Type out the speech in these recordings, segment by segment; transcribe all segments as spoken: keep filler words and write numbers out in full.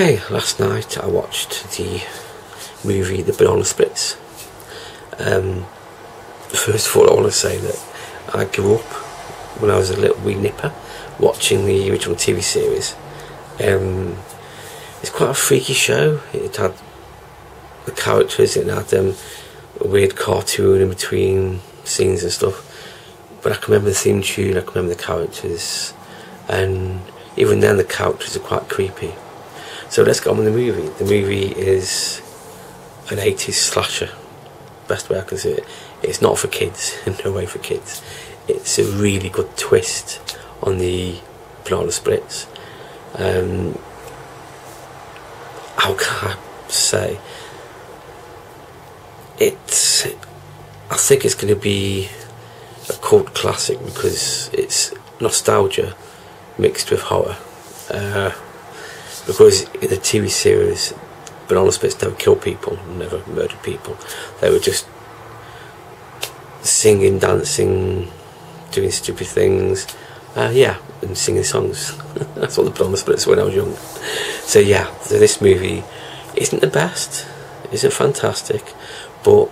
Okay, last night I watched the movie The Banana Splits. Um, first of all, I want to say that I grew up, when I was a little wee nipper, watching the original T V series. Um, it's quite a freaky show. It had the characters, it had um, a weird cartoon in between scenes and stuff. But I can remember the theme tune, I can remember the characters, and even then the characters are quite creepy. So let's get on with the movie. The movie is an eighties slasher, best way I can see it. It's not for kids, no way for kids. It's a really good twist on the Banana Splits. Um, how can I say? It's, I think it's going to be a cult classic because it's nostalgia mixed with horror. Uh, Because in the T V series, Banana Splits never killed people, never murdered people. They were just singing, dancing, doing stupid things. Uh, yeah, and singing songs. That's what the Banana Splits were when I was young. So yeah, so this movie isn't the best, isn't fantastic, but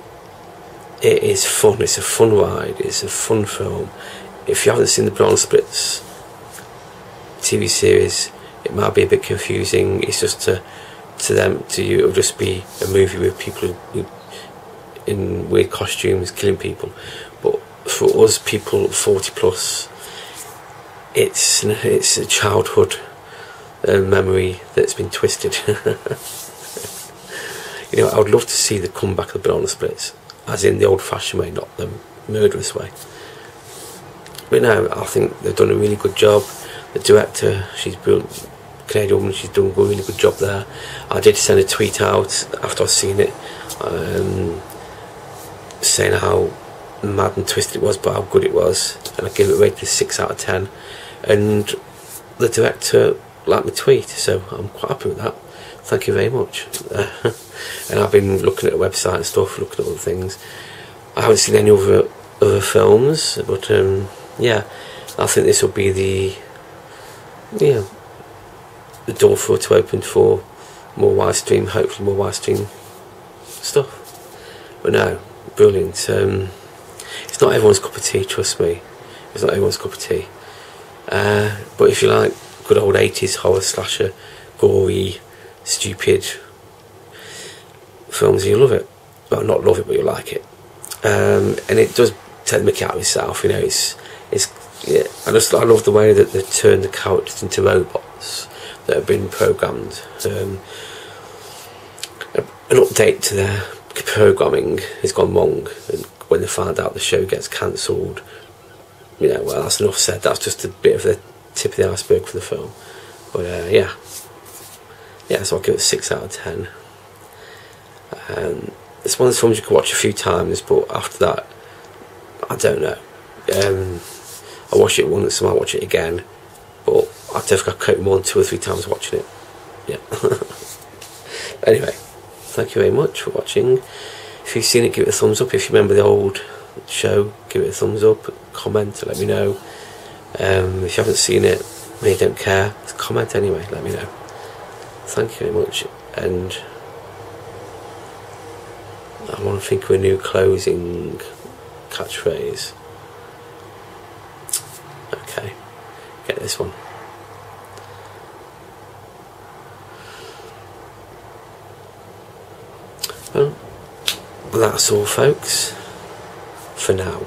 it is fun. It's a fun ride, it's a fun film. If you haven't seen the Banana Splits T V series, it might be a bit confusing. It's just to, to them, to you, it'll just be a movie with people who, who, in weird costumes killing people. But for us people forty plus, it's it's a childhood uh, memory that's been twisted. You know, I would love to see the comeback of the Banana Splits, as in the old-fashioned way, not the murderous way. But no, I think they've done a really good job. The director, she's brilliant. Canadian woman, she's done a really good job there. I did send a tweet out after I've seen it, um, saying how mad and twisted it was, but how good it was, and I gave it a rating of six out of ten. And the director liked my tweet, so I'm quite happy with that. Thank you very much. Uh, and I've been looking at the website and stuff, looking at other things. I haven't seen any other other films, but um, yeah, I think this will be the yeah, the door for to open for more live stream, hopefully more live stream stuff. But no, brilliant. Um, it's not everyone's cup of tea, trust me. It's not everyone's cup of tea. Uh, but if you like good old eighties horror slasher, gory, stupid films, you'll love it. Well, not love it, but you'll like it. Um, and it does take the mickey out of itself, you know. It's it's. Yeah, I just I love the way that they turn the characters into robots that have been programmed. Um, an update to their programming has gone wrong, and when they find out the show gets cancelled, you know, well, that's enough said. That's just a bit of the tip of the iceberg for the film. But uh, yeah, yeah, so I'll give it a six out of ten. Um, it's one of those films you can watch a few times, but after that, I don't know. Um, I watch it once, I might watch it again, but I think I cope more than two or three times watching it. Yeah. Anyway, thank you very much for watching. If you've seen it, give it a thumbs up. If you remember the old show, give it a thumbs up. Comment, let me know. Um, if you haven't seen it, you don't care, comment anyway, let me know. Thank you very much, and I want to think of a new closing catchphrase. Okay, get this one. Well, that's all folks, for now.